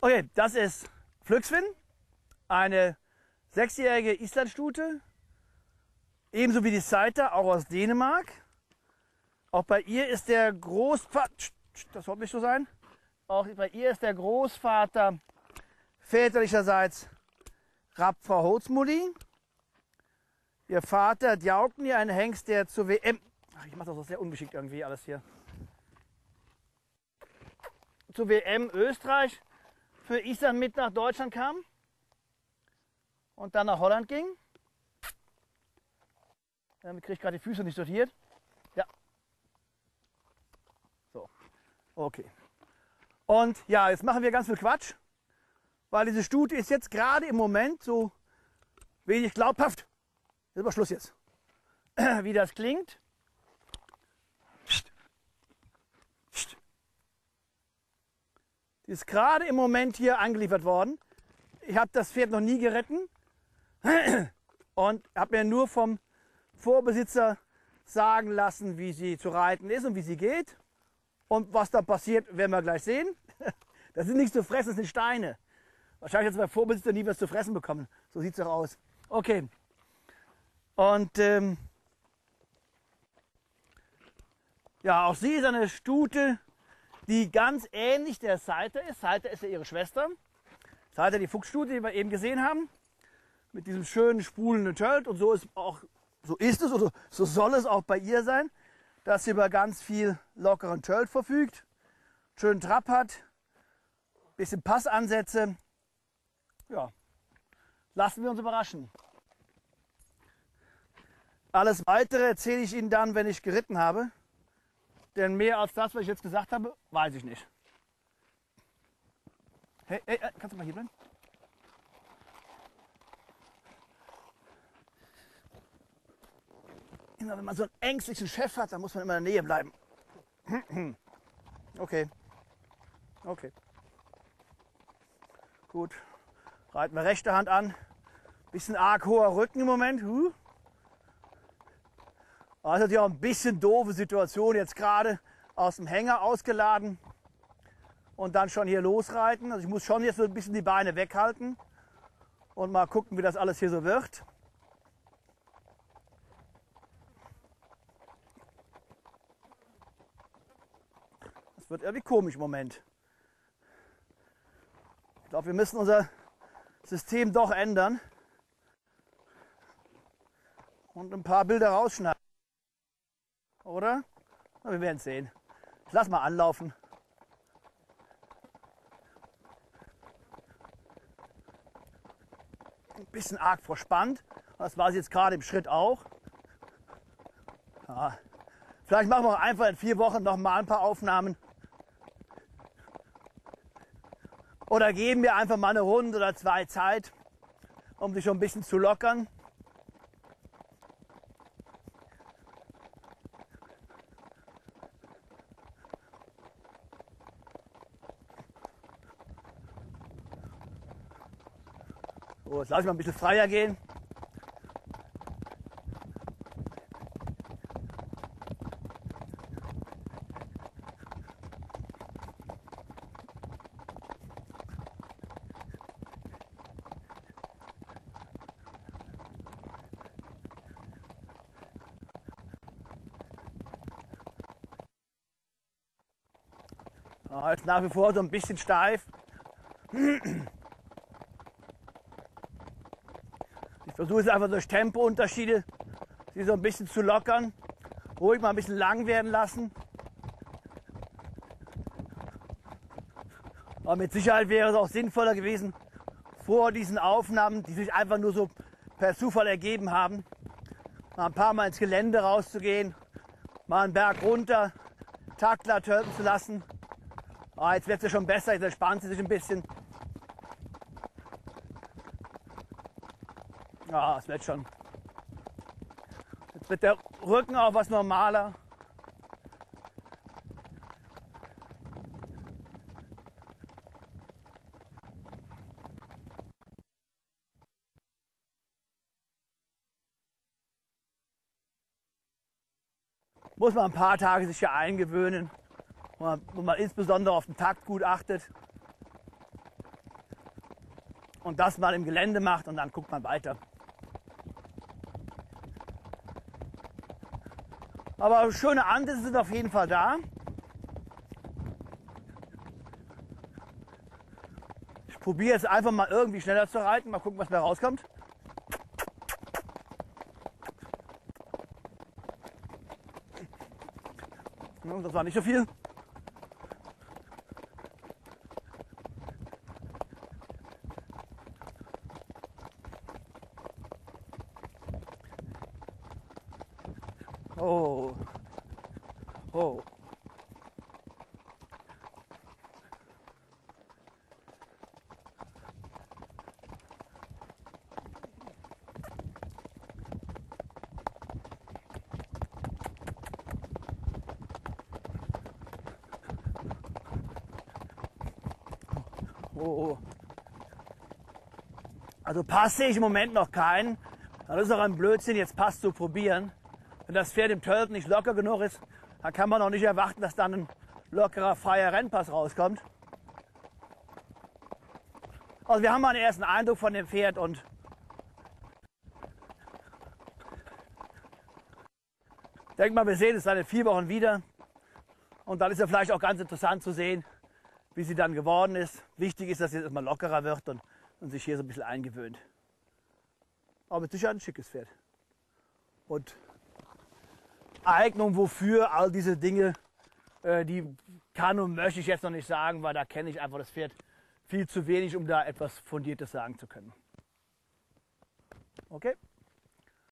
Okay, das ist Flugsvinn, eine 6-jährige Islandstute, ebenso wie die Seiter, auch aus Dänemark. Auch bei ihr ist der Großvater, das soll nicht so sein, auch bei ihr ist der Großvater väterlicherseits Rab Fra Holsmulli. Ihr Vater Djaugni, ein Hengst, der zur WM, ach, ich mache das sehr ungeschickt irgendwie alles hier, zur WM Österreich für Island mit nach Deutschland kam und dann nach Holland ging. Damit kriege ich gerade die Füße nicht sortiert. Ja. So. Okay. Und ja, jetzt machen wir ganz viel Quatsch, weil diese Stute ist jetzt gerade im Moment so wenig glaubhaft. Jetzt ist aber Schluss jetzt. Wie das klingt. Die ist gerade im Moment hier angeliefert worden. Ich habe das Pferd noch nie geritten und habe mir nur vom Vorbesitzer sagen lassen, wie sie zu reiten ist und wie sie geht. Und was da passiert, werden wir gleich sehen. Das sind nichts zu fressen, das sind Steine. Wahrscheinlich hat es beim Vorbesitzer nie was zu fressen bekommen. So sieht es auch aus. Okay. Und ja, auch sie ist eine Stute, die ganz ähnlich der Seiter ist. Seiter ist ja ihre Schwester. Seiter, die Fuchsstute, die wir eben gesehen haben, mit diesem schönen, spulenden Tölt. Und so ist, auch, so ist es, oder so soll es auch bei ihr sein, dass sie über ganz viel lockeren Tölt verfügt, schönen Trab hat, bisschen Passansätze. Ja, lassen wir uns überraschen. Alles Weitere erzähle ich Ihnen dann, wenn ich geritten habe. Denn mehr als das, was ich jetzt gesagt habe, weiß ich nicht. Hey, hey, kannst du mal hier bleiben? Immer wenn man so einen ängstlichen Chef hat, dann muss man immer in der Nähe bleiben. Okay. Okay. Gut. Reiten wir rechte Hand an. Bisschen arg hoher Rücken im Moment. Das ist natürlich auch ein bisschen doofe Situation, jetzt gerade aus dem Hänger ausgeladen und dann schon hier losreiten. Also ich muss schon jetzt so ein bisschen die Beine weghalten und mal gucken, wie das alles hier so wird. Das wird irgendwie komisch im Moment. Ich glaube, wir müssen unser System doch ändern und ein paar Bilder rausschneiden. Oder? Na, wir werden es sehen. Ich lass mal anlaufen. Ein bisschen arg verspannt. Das war sie jetzt gerade im Schritt auch. Ja. Vielleicht machen wir auch einfach in 4 Wochen noch mal ein paar Aufnahmen. Oder geben wir einfach mal eine Runde oder 2 Zeit, um sie schon ein bisschen zu lockern. So, jetzt lasse ich mal ein bisschen freier gehen. Ja, jetzt nach wie vor so ein bisschen steif. Ich versuche es einfach durch Tempounterschiede, sie so ein bisschen zu lockern, ruhig mal ein bisschen lang werden lassen. Aber mit Sicherheit wäre es auch sinnvoller gewesen, vor diesen Aufnahmen, die sich einfach nur so per Zufall ergeben haben, mal ein paar Mal ins Gelände rauszugehen, mal einen Berg runter, Taktler tölpen zu lassen. Ah, jetzt wird es ja schon besser, jetzt entspannt sie sich ein bisschen. Ja, es wird schon. Jetzt wird der Rücken auch was normaler. Muss man ein paar Tage sich hier eingewöhnen, wo man insbesondere auf den Takt gut achtet. und das mal im Gelände macht und dann guckt man weiter. Aber schöne Ansätze sind auf jeden Fall da. Ich probiere jetzt einfach mal irgendwie schneller zu reiten, mal gucken, was da rauskommt. Das war nicht so viel. Oh. Oh. Oh. Also Pass sehe ich im Moment noch keinen. Das ist doch ein Blödsinn, jetzt Pass zu probieren. Wenn das Pferd im Tölt nicht locker genug ist, dann kann man auch nicht erwarten, dass dann ein lockerer, freier Rennpass rauskommt. Also wir haben mal einen ersten Eindruck von dem Pferd und ich denke mal, wir sehen es dann in 4 Wochen wieder. Und dann ist ja vielleicht auch ganz interessant zu sehen, wie sie dann geworden ist. Wichtig ist, dass sie jetzt mal lockerer wird und sich hier so ein bisschen eingewöhnt. Aber mit Sicherheit ein schickes Pferd. Und Eignung wofür, all diese Dinge, die kann und möchte ich jetzt noch nicht sagen, weil da kenne ich einfach das Pferd viel zu wenig, um da etwas Fundiertes sagen zu können. Okay?